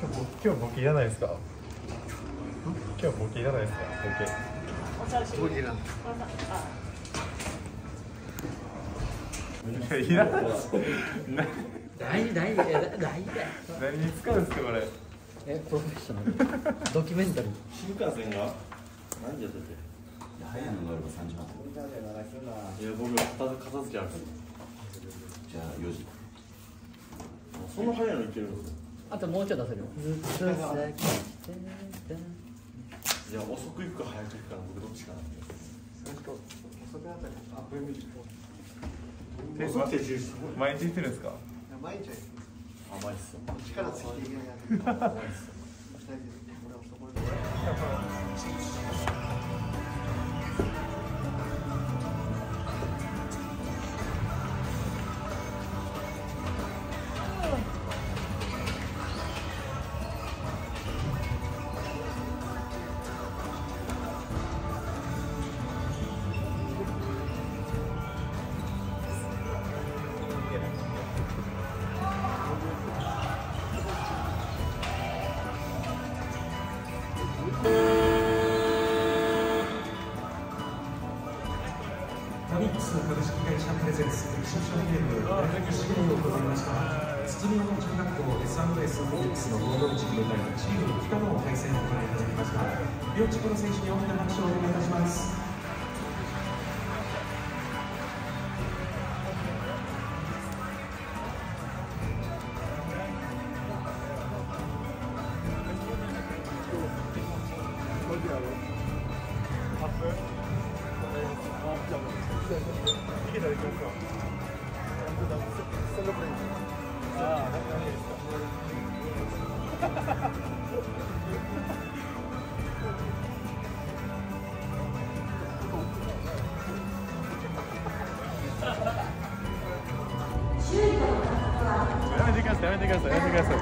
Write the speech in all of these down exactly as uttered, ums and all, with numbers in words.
今日、今日ボケいらないですか。今日ボケいらないですか。ボケ。ボケいらない。いらない。大事大事大事だ。何に使うんですかこれ。え、プロフェッショナル。ドキュメンタリー。新幹線が。何じゃそれ。早いの乗れば三時半。いや僕は片片付けある。じゃあ四時。そんな早いのいけるの。あともうちょい出せるよ。じゃあ遅く行くか早く行くか僕どっちかな。遅くて重視。毎日行ってるんですか。毎日。甘いっす。力ついていけない。甘いっす。マリックスの株式会社プレゼンス歴史書記念のろくじゅっしゅうねんを行いました土の中学校 エスアンドエス マリックスの合同チーム対チーム北の対戦を行い始めました。両チームの選手に大きな拍手をお願いいたします。やめてください、やめてください。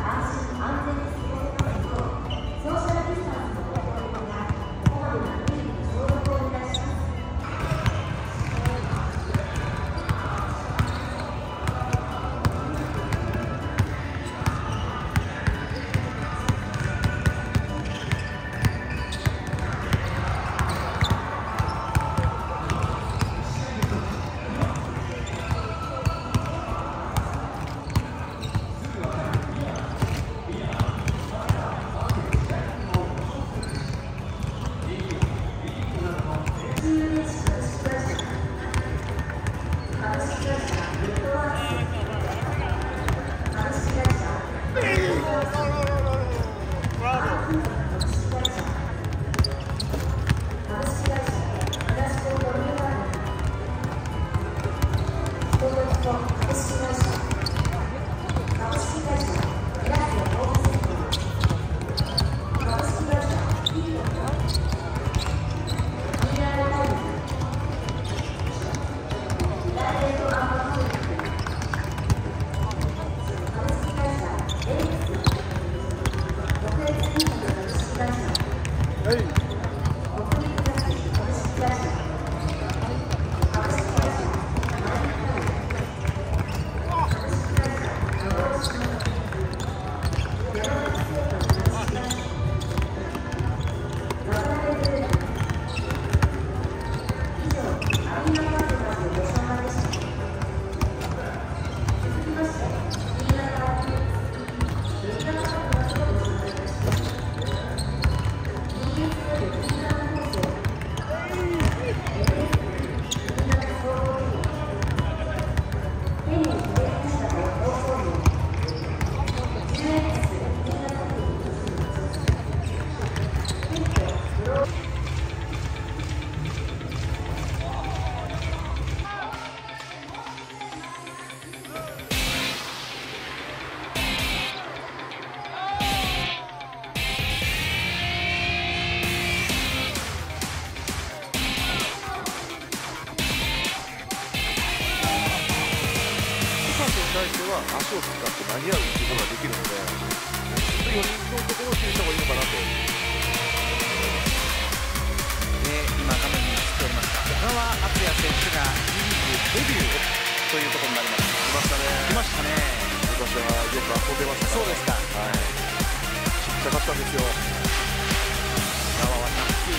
足を使って投げ合うっていうことができるので、よにんのところを注意した方がいいのかなと。で、今画面に映っておりますが、小川敦也選手が B リーグデビューということになります。来ましたね。来ましたね。私はよく遊んでましたからね。そうですか。はい。高かったんですよ。浦和はひゃくき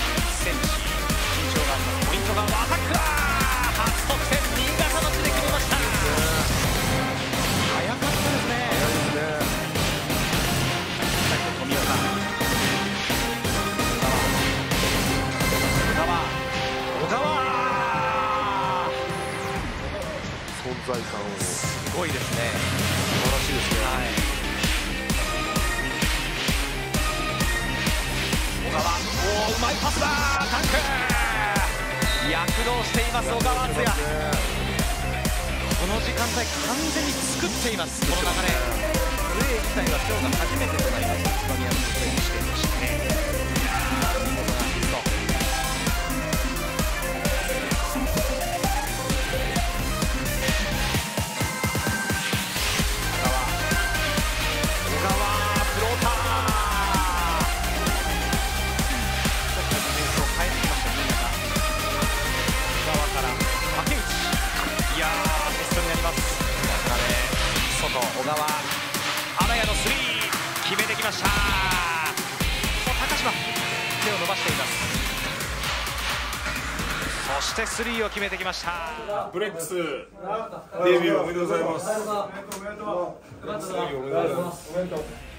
ゅうじゅういちセンチ、身長があります。ポイントがアタックだ。初得点、新潟の地で決めました。早かったですね。早いですね。最後、富岡。小川。小川。存在感を。すごいですね。素晴らしいですね。はい。うまいパスだ。タンク躍動しています。小川敦也、この時間帯完全に作っています。この流れ、プレー自体は今日が初めてとなりました。宇都宮のプレーにしていましたね。見事なアシスト。小川、荒谷のスリー決めてきました。高島、手を伸ばしています。そしてスリーを決めてきました。ブレックスデビューおめでとうございます。おめでとうございます。